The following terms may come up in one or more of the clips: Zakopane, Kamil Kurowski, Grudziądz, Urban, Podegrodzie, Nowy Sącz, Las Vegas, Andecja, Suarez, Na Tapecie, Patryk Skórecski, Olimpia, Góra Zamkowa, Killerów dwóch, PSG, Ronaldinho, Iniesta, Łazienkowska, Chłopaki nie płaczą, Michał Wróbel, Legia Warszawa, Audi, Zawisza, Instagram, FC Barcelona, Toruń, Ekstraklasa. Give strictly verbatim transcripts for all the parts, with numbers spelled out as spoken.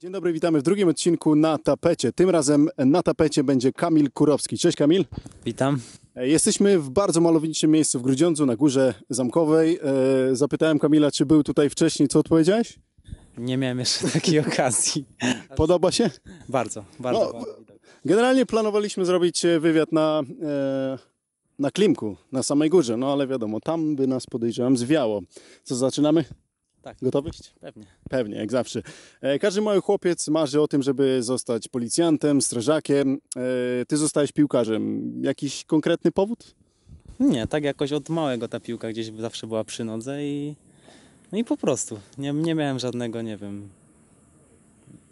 Dzień dobry, witamy w drugim odcinku Na Tapecie. Tym razem na tapecie będzie Kamil Kurowski. Cześć Kamil. Witam. Jesteśmy w bardzo malowniczym miejscu w Grudziądzu, na Górze Zamkowej. Zapytałem Kamila, czy był tutaj wcześniej, co odpowiedziałeś? Nie miałem jeszcze takiej okazji. Podoba się? Bardzo, bardzo. No, generalnie planowaliśmy zrobić wywiad na, na Klimku, na samej górze, no ale wiadomo, tam by nas, podejrzewam, zwiało. Co, zaczynamy? Tak, gotowy? Pewnie. Pewnie, jak zawsze. Każdy mały chłopiec marzy o tym, żeby zostać policjantem, strażakiem. Ty zostałeś piłkarzem. Jakiś konkretny powód? Nie, tak jakoś od małego ta piłka gdzieś zawsze była przy nodze i, no i po prostu. Nie, nie miałem żadnego, nie wiem,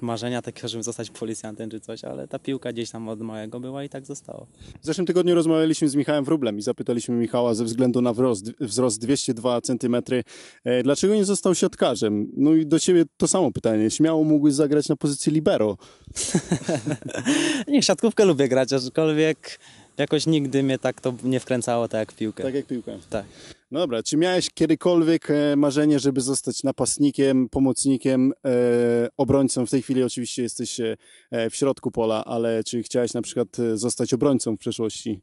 marzenia takiego, żeby zostać policjantem czy coś, ale ta piłka gdzieś tam od małego była i tak zostało. W zeszłym tygodniu rozmawialiśmy z Michałem Wróblem i zapytaliśmy Michała ze względu na wzrost, wzrost dwieście dwa centymetry, e, dlaczego nie został siatkarzem? No i do ciebie to samo pytanie. Śmiało mógłbyś zagrać na pozycji libero. Nie, siatkówkę lubię grać, aczkolwiek jakoś nigdy mnie tak to nie wkręcało, tak jak piłkę. Tak jak piłkę. Tak. No dobra, czy miałeś kiedykolwiek marzenie, żeby zostać napastnikiem, pomocnikiem, e, obrońcą? W tej chwili oczywiście jesteś w środku pola, ale czy chciałeś na przykład zostać obrońcą w przeszłości?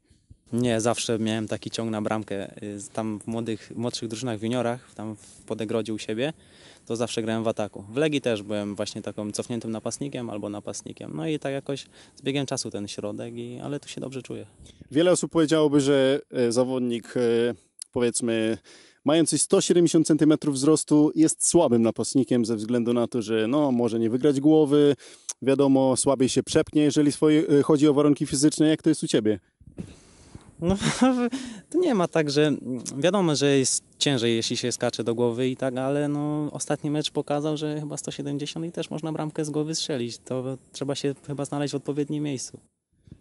Nie, zawsze miałem taki ciąg na bramkę. Tam w młodych, młodszych drużynach, w juniorach, tam w Podegrodzie u siebie, to zawsze grałem w ataku. W Legii też byłem właśnie taką cofniętym napastnikiem albo napastnikiem. No i tak jakoś z biegiem czasu ten środek, i, ale tu się dobrze czuję. Wiele osób powiedziałoby, że zawodnik, powiedzmy, mający sto siedemdziesiąt centymetrów wzrostu jest słabym napastnikiem ze względu na to, że no, może nie wygrać głowy, wiadomo, słabiej się przepnie, jeżeli swoje, chodzi o warunki fizyczne. Jak to jest u ciebie? No, to nie ma tak, że wiadomo, że jest ciężej, jeśli się skacze do głowy i tak, ale no, ostatni mecz pokazał, że chyba sto siedemdziesiąt i też można bramkę z głowy strzelić. To trzeba się chyba znaleźć w odpowiednim miejscu.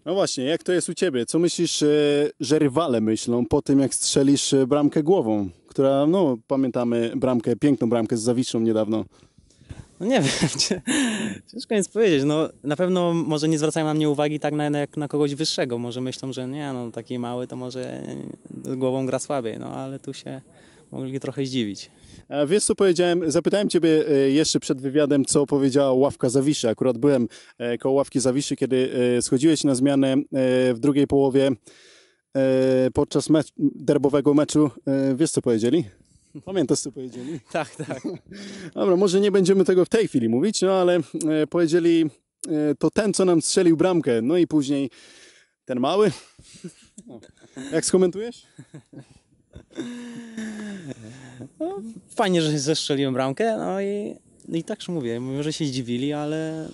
No właśnie, jak to jest u ciebie? Co myślisz, że rywale myślą po tym, jak strzelisz bramkę głową, która, no pamiętamy bramkę, piękną bramkę z Zawiszą niedawno? No nie wiem, ciężko nic powiedzieć. No, na pewno może nie zwracają na mnie uwagi tak na, jak na kogoś wyższego. Może myślą, że nie, no taki mały to może głową gra słabiej, no ale tu się mogli trochę zdziwić. A wiesz co powiedziałem? Zapytałem ciebie jeszcze przed wywiadem, co powiedziała ławka Zawiszy. Akurat byłem koło ławki Zawiszy, kiedy schodziłeś na zmianę w drugiej połowie podczas mecz, derbowego meczu. Wiesz co powiedzieli? Pamiętasz, co powiedzieli? Tak, tak. Dobra, może nie będziemy tego w tej chwili mówić, no ale e, powiedzieli, e, to ten, co nam strzelił bramkę, no i później ten mały. O. Jak skomentujesz? No, fajnie, że zestrzeliłem bramkę, no i, i tak już mówię, może się zdziwili, ale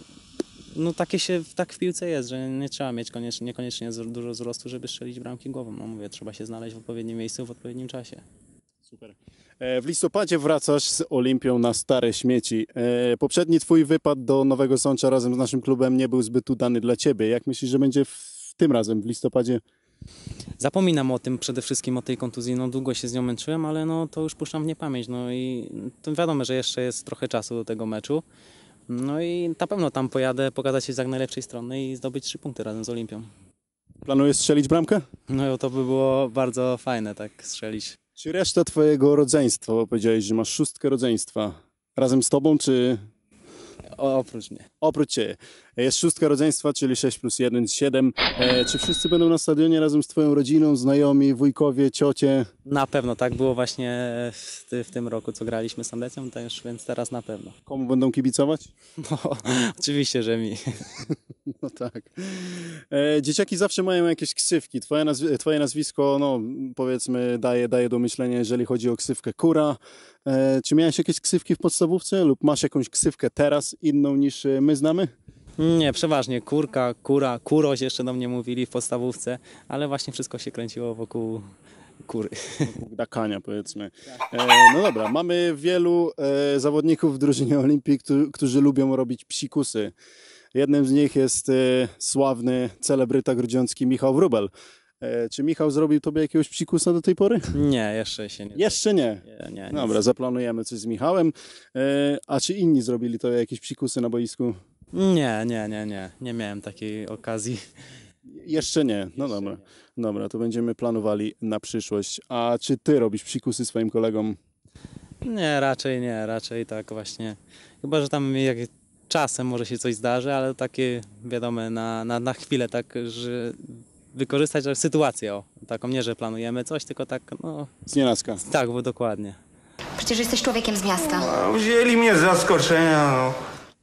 no takie się tak w piłce jest, że nie trzeba mieć koniecznie, niekoniecznie dużo wzrostu, żeby strzelić bramki głową. No mówię, trzeba się znaleźć w odpowiednim miejscu, w odpowiednim czasie. Super. W listopadzie wracasz z Olimpią na stare śmieci. Poprzedni twój wypad do Nowego Sącza razem z naszym klubem nie był zbyt udany dla ciebie. Jak myślisz, że będzie w tym razem, w listopadzie? Zapominam o tym przede wszystkim, o tej kontuzji. No długo się z nią męczyłem, ale no to już puszczam w niepamięć. No i to wiadomo, że jeszcze jest trochę czasu do tego meczu. No i na pewno tam pojadę, pokazać się z jak najlepszej strony i zdobyć trzy punkty razem z Olimpią. Planujesz strzelić bramkę? No to by było bardzo fajne, tak strzelić. Czy reszta twojego rodzeństwa, bo powiedziałeś, że masz szóstkę rodzeństwa, razem z tobą, czy... O, oprócz mnie. Oprócz ciebie. Jest szóstka rodzeństwa, czyli sześć plus jeden, siedem. E, czy wszyscy będą na stadionie razem z twoją rodziną, znajomi, wujkowie, ciocie? Na pewno, tak było właśnie w, w tym roku, co graliśmy z Andecją, też, więc teraz na pewno. Komu będą kibicować? No, oczywiście, że mi. No tak. E, dzieciaki zawsze mają jakieś ksywki. Twoje, nazw- twoje nazwisko, no powiedzmy, daje, daje do myślenia, jeżeli chodzi o ksywkę Kura. E, czy miałeś jakieś ksywki w podstawówce lub masz jakąś ksywkę teraz inną niż my znamy? Nie, przeważnie Kurka, Kura, Kuroś jeszcze do mnie mówili w podstawówce, ale właśnie wszystko się kręciło wokół Kury. Wokół dakania, powiedzmy. E, no dobra, mamy wielu e, zawodników w drużynie Olimpii, którzy, którzy lubią robić psikusy. Jednym z nich jest e, sławny celebryta grudziącki Michał Wróbel. E, czy Michał zrobił tobie jakiegoś psikusa do tej pory? Nie, jeszcze się nie. Jeszcze nie? nie, nie Dobra, nie. Zaplanujemy coś z Michałem. E, a czy inni zrobili to jakieś psikusy na boisku? Nie, nie, nie, nie. Nie miałem takiej okazji. Jeszcze nie. No jeszcze dobra. Nie. Dobra, to będziemy planowali na przyszłość. A czy ty robisz psikusy swoim kolegom? Nie, raczej nie, raczej tak właśnie. Chyba że tam jak czasem może się coś zdarzy, ale takie wiadomo na, na, na chwilę, tak, że wykorzystać sytuację, o, taką nie, że planujemy coś, tylko tak, no... Z nienacka. Tak, bo dokładnie. Przecież jesteś człowiekiem z miasta. No, wzięli mnie z zaskoczenia, no.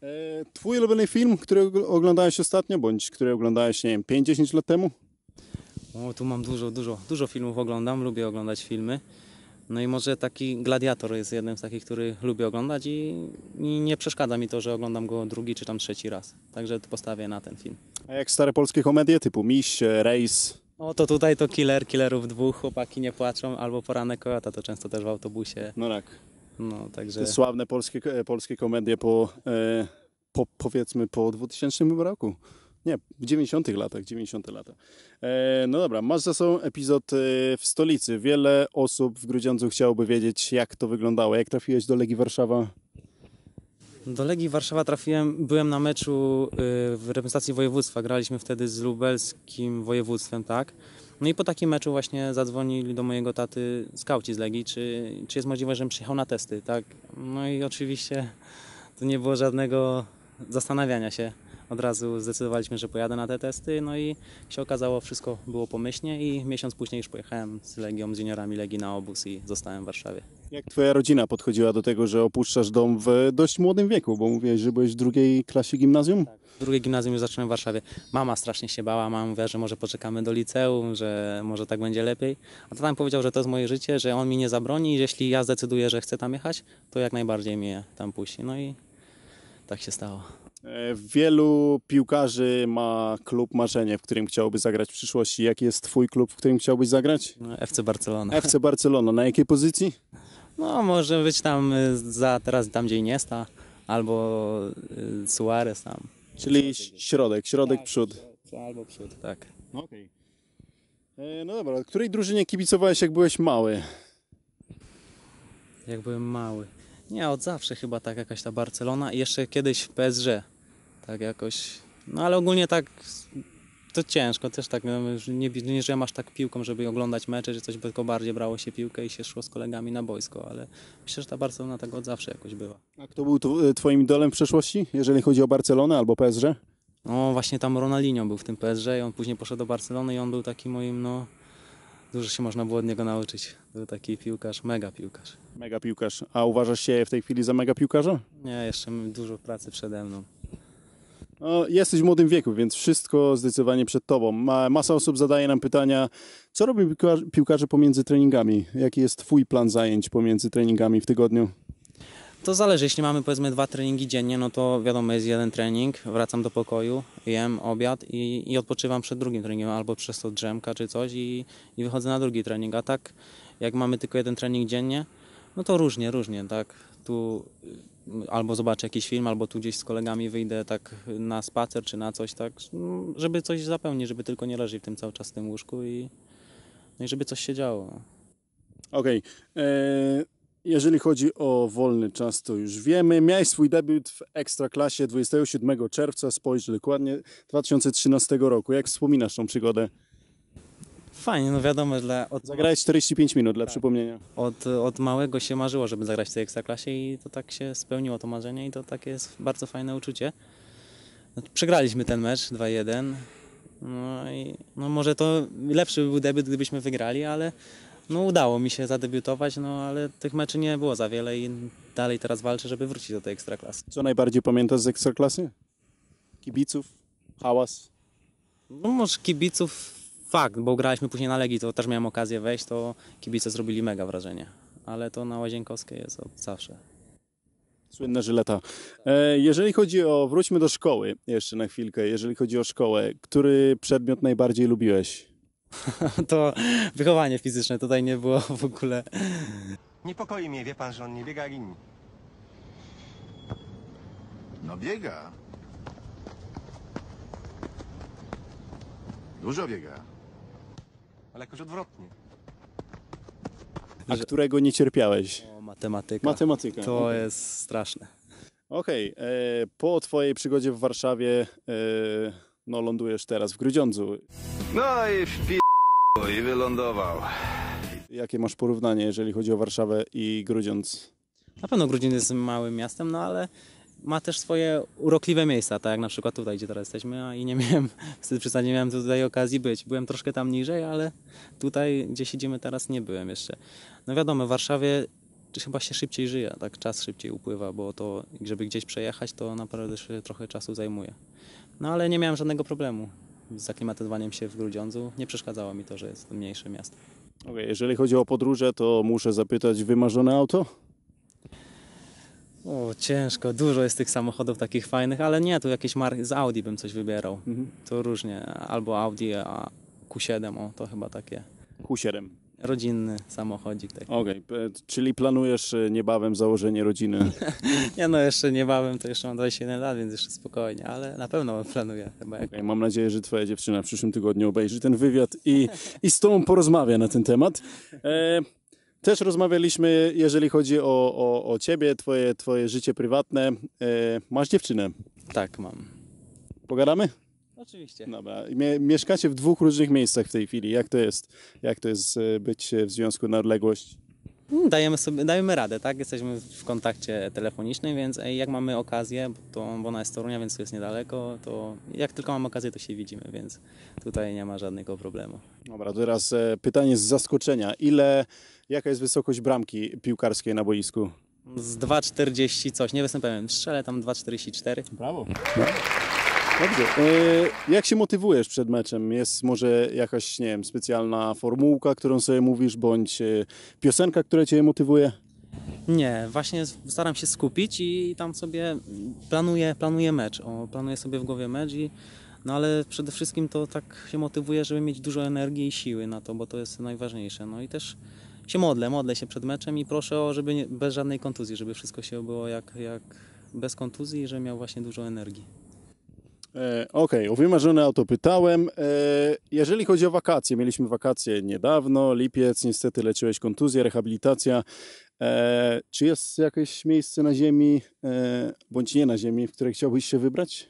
E, twój ulubiony film, który oglądałeś ostatnio, bądź który oglądałeś, nie wiem, pięć dziesięć lat temu? O, tu mam dużo, dużo, dużo filmów oglądam, lubię oglądać filmy. No i może taki Gladiator jest jednym z takich, który lubię oglądać i, i nie przeszkadza mi to, że oglądam go drugi czy tam trzeci raz. Także postawię na ten film. A jak stare polskie komedie typu Miś, Rejs? O, to tutaj to Killer, Killerów dwóch, Chłopaki nie płaczą, albo Poranek Kojota, to często też w autobusie. No tak. No, także... Te sławne polskie, polskie komedie po, e, po, powiedzmy, po dwutysięcznym roku. Nie, w dziewięćdziesiątych latach, dziewięćdziesiąte lata. E, no dobra, masz za sobą epizod w stolicy. Wiele osób w Grudziądzu chciałoby wiedzieć, jak to wyglądało. Jak trafiłeś do Legii Warszawa? Do Legii Warszawa trafiłem, byłem na meczu w reprezentacji województwa. Graliśmy wtedy z lubelskim województwem, tak? No i po takim meczu właśnie zadzwonili do mojego taty skauci z Legii, czy, czy jest możliwe, żebym przyjechał na testy, tak? No i oczywiście to nie było żadnego zastanawiania się. Od razu zdecydowaliśmy, że pojadę na te testy, no i się okazało, wszystko było pomyślnie i miesiąc później już pojechałem z Legią, z juniorami Legii na obóz i zostałem w Warszawie. Jak twoja rodzina podchodziła do tego, że opuszczasz dom w dość młodym wieku, bo mówiłeś, że byłeś w drugiej klasie gimnazjum? Tak, w drugiej gimnazjum już zacząłem w Warszawie. Mama strasznie się bała, mama mówiła, że może poczekamy do liceum, że może tak będzie lepiej. A tata mi powiedział, że to jest moje życie, że on mi nie zabroni i jeśli ja zdecyduję, że chcę tam jechać, to jak najbardziej mnie tam puści. No i tak się stało. Wielu piłkarzy ma klub marzenie, w którym chciałoby zagrać w przyszłości. Jaki jest twój klub, w którym chciałbyś zagrać? F C Barcelona. F C Barcelona. Na jakiej pozycji? No może być tam za teraz tam, gdzie Iniesta, albo Suarez tam. Czyli środek, środek, tak, przód. Albo przód, tak. Okej. Okay. No dobra, której drużynie kibicowałeś, jak byłeś mały? Jak byłem mały? Nie, od zawsze chyba tak jakaś ta Barcelona i jeszcze kiedyś P S G, tak jakoś, no ale ogólnie tak to ciężko, też tak, nie, nie żyłem aż tak piłką, żeby oglądać mecze, że coś, tylko bardziej brało się piłkę i się szło z kolegami na boisko, ale myślę, że ta Barcelona tak od zawsze jakoś była. A kto był tu, twoim idolem w przeszłości, jeżeli chodzi o Barcelonę albo P S G? No właśnie tam Ronaldinho był w tym P S G i on później poszedł do Barcelony i on był takim moim, no... Dużo się można było od niego nauczyć. Był taki piłkarz, mega piłkarz. Mega piłkarz. A uważasz się w tej chwili za mega piłkarza? Nie, jeszcze dużo pracy przede mną. No, jesteś w młodym wieku, więc wszystko zdecydowanie przed tobą. Masa osób zadaje nam pytania, co robią piłkarze pomiędzy treningami? Jaki jest twój plan zajęć pomiędzy treningami w tygodniu? To zależy, jeśli mamy powiedzmy dwa treningi dziennie, no to wiadomo, jest jeden trening, wracam do pokoju, jem obiad i, i odpoczywam przed drugim treningiem, albo przez to drzemka czy coś i, i wychodzę na drugi trening. A tak, jak mamy tylko jeden trening dziennie, no to różnie, różnie, tak, tu albo zobaczę jakiś film, albo tu gdzieś z kolegami wyjdę tak na spacer czy na coś, tak, żeby coś zapełnić, żeby tylko nie leżeć w tym cały czas w tym łóżku i, no i żeby coś się działo. Okej. Okay. Jeżeli chodzi o wolny czas, to już wiemy. Miałeś swój debiut w Ekstraklasie dwudziestego siódmego czerwca, spojrz dokładnie, dwa tysiące trzynastego roku. Jak wspominasz tą przygodę? Fajnie, no wiadomo, dla... Od... Zagrałeś czterdzieści pięć minut, dla tak. przypomnienia. Od, od małego się marzyło, żeby zagrać w tej Ekstraklasie i to tak się spełniło to marzenie i to takie jest bardzo fajne uczucie. Przegraliśmy ten mecz dwa jeden. No i no może to lepszy by był debiut, gdybyśmy wygrali, ale... No udało mi się zadebiutować, no ale tych meczy nie było za wiele i dalej teraz walczę, żeby wrócić do tej Ekstraklasy. Co najbardziej pamiętasz z Ekstraklasy? Kibiców? Hałas? No może kibiców fakt, bo graliśmy później na Legii, to też miałem okazję wejść, to kibice zrobili mega wrażenie. Ale to na Łazienkowskiej jest od zawsze. Słynna żyleta. Jeżeli chodzi o... Wróćmy do szkoły jeszcze na chwilkę. Jeżeli chodzi o szkołę, który przedmiot najbardziej lubiłeś? To wychowanie fizyczne tutaj nie było w ogóle. Niepokoi mnie, wie pan, że on nie biega jak inni. No biega. Dużo biega. Ale jakoś odwrotnie. A którego nie cierpiałeś? O, matematyka. Matematyka. To okay. Jest straszne. Okej, okay. Po twojej przygodzie w Warszawie... E... No, lądujesz teraz w Grudziądzu. No i wpi***ł i wylądował. Jakie masz porównanie, jeżeli chodzi o Warszawę i Grudziądz? Na pewno Grudziądz jest małym miastem, no ale ma też swoje urokliwe miejsca, tak jak na przykład tutaj, gdzie teraz jesteśmy, a i nie miałem, wstyd przyznać, nie miałem tutaj okazji być. Byłem troszkę tam niżej, ale tutaj, gdzie siedzimy teraz, nie byłem jeszcze. No wiadomo, w Warszawie chyba się szybciej żyje, tak czas szybciej upływa, bo to, żeby gdzieś przejechać, to naprawdę się trochę czasu zajmuje. No ale nie miałem żadnego problemu z zaklimatyzowaniem się w Grudziądzu. Nie przeszkadzało mi to, że jest to mniejsze miasto. Okay, jeżeli chodzi o podróże, to muszę zapytać, wymarzone auto? O, ciężko. Dużo jest tych samochodów takich fajnych, ale nie, tu jakieś marki z Audi bym coś wybierał. Mhm. To różnie. Albo Audi Q siedem, o, to chyba takie. Q siedem. Rodzinny samochodzik. Taki. Okej, okay. Czyli planujesz niebawem założenie rodziny? Ja no jeszcze niebawem, to jeszcze mam dwadzieścia jeden lat, więc jeszcze spokojnie, ale na pewno planuję. Chyba jak... okay, mam nadzieję, że twoja dziewczyna w przyszłym tygodniu obejrzy ten wywiad i, i z tobą porozmawia na ten temat. E... Też rozmawialiśmy, jeżeli chodzi o, o, o ciebie, twoje, twoje życie prywatne. E, masz dziewczynę? Tak, mam. Pogadamy? Oczywiście. Dobra. Mie mieszkacie w dwóch różnych miejscach w tej chwili. Jak to jest? Jak to jest być w związku na odległość? Dajemy sobie, dajemy radę, tak? Jesteśmy w kontakcie telefonicznym, więc jak mamy okazję, to, bo ona jest z Torunia, więc to jest niedaleko, to jak tylko mam okazję, to się widzimy, więc tutaj nie ma żadnego problemu. Dobra, teraz pytanie z zaskoczenia. Ile, jaka jest wysokość bramki piłkarskiej na boisku? Z dwa czterdzieści coś, nie jestem pewien, strzelę tam dwa czterdzieści cztery. Brawo. Brawo. Dobrze. E, jak się motywujesz przed meczem? Jest może jakaś, nie wiem, specjalna formułka, którą sobie mówisz, bądź e, piosenka, która cię motywuje? Nie, właśnie staram się skupić i tam sobie planuję, planuję mecz. O, planuję sobie w głowie mecz, i, no ale przede wszystkim to tak się motywuje, żeby mieć dużo energii i siły na to, bo to jest najważniejsze. No i też się modlę, modlę się przed meczem i proszę o, żeby nie, bez żadnej kontuzji, żeby wszystko się było jak, jak bez kontuzji i żebym miał właśnie dużo energii. Okej, okay, o wymarzone auto pytałem. Jeżeli chodzi o wakacje, mieliśmy wakacje niedawno, lipiec, niestety leczyłeś kontuzję, rehabilitacja. Czy jest jakieś miejsce na ziemi, bądź nie na ziemi, w które chciałbyś się wybrać?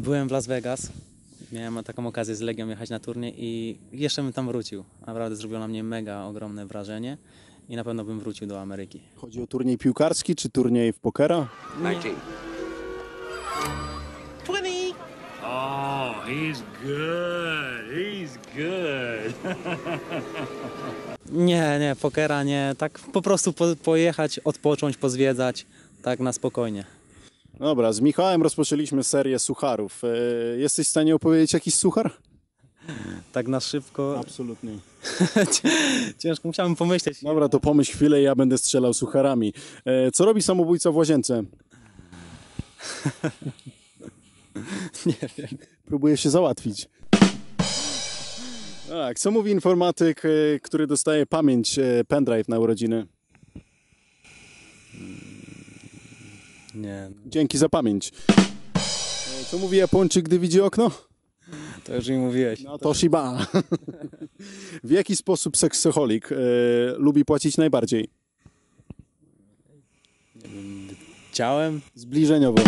Byłem w Las Vegas, miałem taką okazję z Legią jechać na turniej i jeszcze bym tam wrócił. Naprawdę zrobiło na mnie mega ogromne wrażenie i na pewno bym wrócił do Ameryki. Chodzi o turniej piłkarski czy turniej w pokera? dziewiętnaście. Oh, he's good, he's good. Nie, nie, pokera nie. Tak po prostu po, pojechać, odpocząć, pozwiedzać, tak na spokojnie. Dobra, z Michałem rozpoczęliśmy serię sucharów. E, jesteś w stanie opowiedzieć jakiś suchar? Tak na szybko? Absolutnie. Ciężko, musiałem pomyśleć. Dobra, to pomyśl chwilę i ja będę strzelał sucharami. E, co robi samobójca w łazience? Nie wiem. Próbuję się załatwić. Tak, co mówi informatyk, który dostaje pamięć pendrive na urodziny? Nie. Dzięki za pamięć. Co mówi Japończyk, gdy widzi okno? To już mi mówiłeś. No to Shiba. W jaki sposób seksoholik e, lubi płacić najbardziej? Nie wiem. Ciałem? Zbliżeniowo.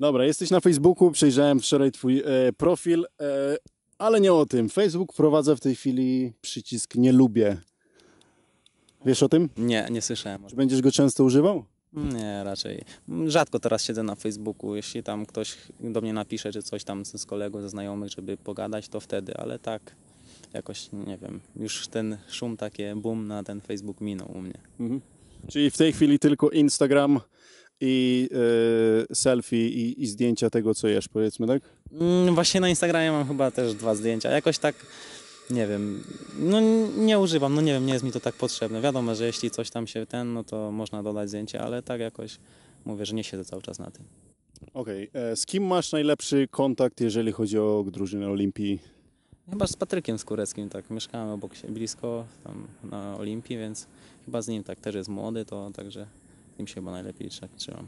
Dobra, jesteś na Facebooku, przejrzałem wczoraj twój e, profil, e, ale nie o tym. Facebook wprowadza w tej chwili przycisk nie lubię. Wiesz o tym? Nie, nie słyszałem. Czy będziesz go często używał? Nie, raczej. Rzadko teraz siedzę na Facebooku. Jeśli tam ktoś do mnie napisze, czy coś tam z kolegów, ze znajomych, żeby pogadać, to wtedy, ale tak jakoś, nie wiem, już ten szum, takie boom na ten Facebook minął u mnie. Mhm. Czyli w tej chwili tylko Instagram... I y, selfie i, i zdjęcia tego, co jesz, powiedzmy, tak? Mm, właśnie na Instagramie mam chyba też dwa zdjęcia. Jakoś tak, nie wiem, no nie używam, no nie wiem, nie jest mi to tak potrzebne. Wiadomo, że jeśli coś tam się ten, no to można dodać zdjęcie, ale tak jakoś mówię, że nie siedzę cały czas na tym. Okej, okay. Z kim masz najlepszy kontakt, jeżeli chodzi o drużynę Olimpii? Chyba z Patrykiem Skóreckim, tak, mieszkałem obok siebie, blisko tam na Olimpii, więc chyba z nim tak, też jest młody, to także... Im się chyba najlepiej trzymam.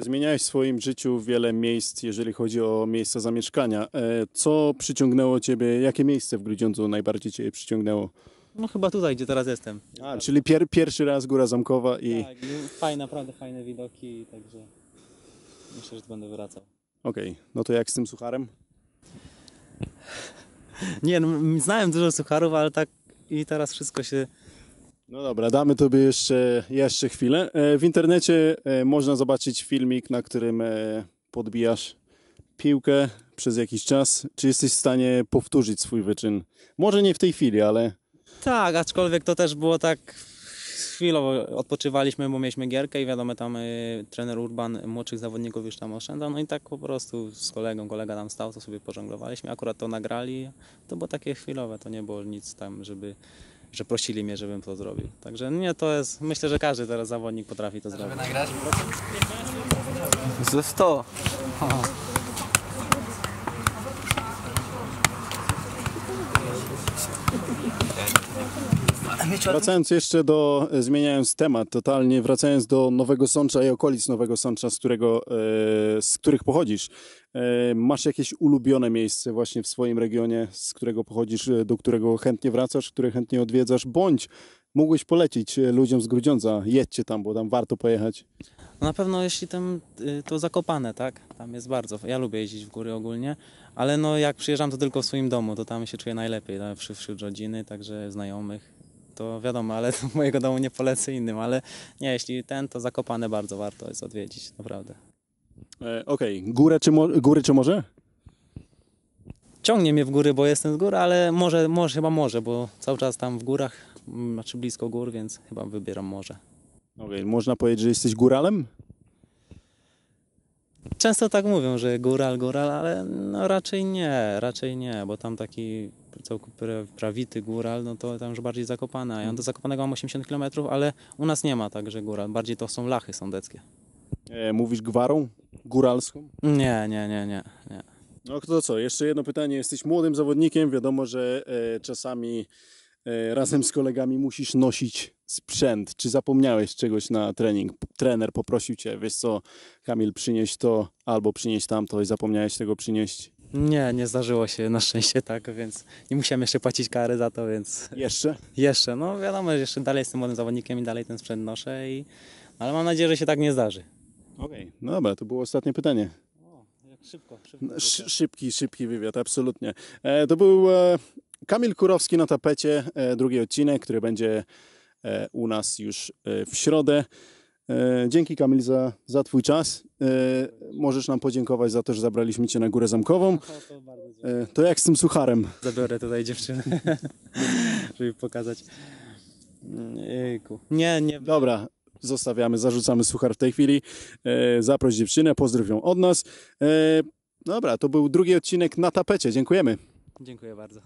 Zmieniałeś w swoim życiu wiele miejsc, jeżeli chodzi o miejsca zamieszkania. Co przyciągnęło ciebie, jakie miejsce w Grudziądzu najbardziej cię przyciągnęło? No chyba tutaj, gdzie teraz jestem. A, czyli pier pierwszy raz Góra Zamkowa i... Tak, fajne, naprawdę fajne widoki, także myślę, że tu będę wracał. Okej, okay. No to jak z tym sucharem? Nie, no, znałem dużo sucharów, ale tak i teraz wszystko się... No dobra, damy tobie jeszcze, jeszcze chwilę. W internecie można zobaczyć filmik, na którym podbijasz piłkę przez jakiś czas. Czy jesteś w stanie powtórzyć swój wyczyn? Może nie w tej chwili, ale... Tak, aczkolwiek to też było tak... Chwilowo odpoczywaliśmy, bo mieliśmy gierkę i wiadomo, tam y, trener Urban młodszych zawodników już tam oszczędzał, no i tak po prostu z kolegą, kolega tam stał, to sobie pożonglowaliśmy, akurat to nagrali, to było takie chwilowe, to nie było nic tam, żeby, że prosili mnie, żebym to zrobił. Także nie, to jest, myślę, że każdy teraz zawodnik potrafi to zrobić. Nagrać? Ze sto! Wracając jeszcze do, zmieniając temat totalnie, wracając do Nowego Sącza i okolic Nowego Sącza, z którego, z których pochodzisz. Masz jakieś ulubione miejsce właśnie w swoim regionie, z którego pochodzisz, do którego chętnie wracasz, które chętnie odwiedzasz, bądź mógłbyś polecić ludziom z Grudziądza, jedźcie tam, bo tam warto pojechać. No na pewno jeśli tam, to Zakopane, tak? Tam jest bardzo, ja lubię jeździć w góry ogólnie, ale no jak przyjeżdżam to tylko w swoim domu, to tam się czuję najlepiej, tam wśród, wśród rodziny, także znajomych. To wiadomo, ale do mojego domu nie polecę innym, ale nie, jeśli ten, to Zakopane bardzo warto jest odwiedzić, naprawdę. E, Okej, okay. Górę czy góry czy morze? Ciągnie mnie w góry, bo jestem z góry, ale może, może chyba morze, bo cały czas tam w górach, znaczy blisko gór, więc chyba wybieram morze. Okej, okay. Można powiedzieć, że jesteś góralem? Często tak mówią, że góral, góral, ale no raczej nie, raczej nie, bo tam taki całkowicie prawity góral, no to tam już bardziej Zakopane. Ja do Zakopanego mam osiemdziesiąt kilometrów, ale u nas nie ma także góral, bardziej to są lachy sądeckie. E, mówisz gwarą góralską? Nie, nie, nie, nie, nie. No to co, jeszcze jedno pytanie, jesteś młodym zawodnikiem, wiadomo, że e, czasami e, razem z kolegami musisz nosić sprzęt. Czy zapomniałeś czegoś na trening? Trener poprosił cię, wiesz co, Kamil, przynieś to albo przynieś tamto i zapomniałeś tego przynieść? Nie, nie zdarzyło się na szczęście tak, więc nie musiałem jeszcze płacić kary za to, więc... Jeszcze? Jeszcze, no wiadomo, że jeszcze dalej jestem młodym zawodnikiem i dalej ten sprzęt noszę, i... ale mam nadzieję, że się tak nie zdarzy. Okej, okay. No dobra, to było ostatnie pytanie. O, jak szybko. szybko Szy szybki, szybki wywiad, absolutnie. E, to był e, Kamil Kurowski na tapecie, e, drugi odcinek, który będzie e, u nas już e, w środę. Dzięki Kamil za, za twój czas. Możesz nam podziękować za to, że zabraliśmy cię na Górę Zamkową. To jak z tym sucharem? Zabiorę tutaj dziewczynę, żeby pokazać. Nie, nie. Dobra, zostawiamy, zarzucamy suchar w tej chwili. Zaproś dziewczynę, pozdrów ją od nas. Dobra, to był drugi odcinek na tapecie. Dziękujemy. Dziękuję bardzo.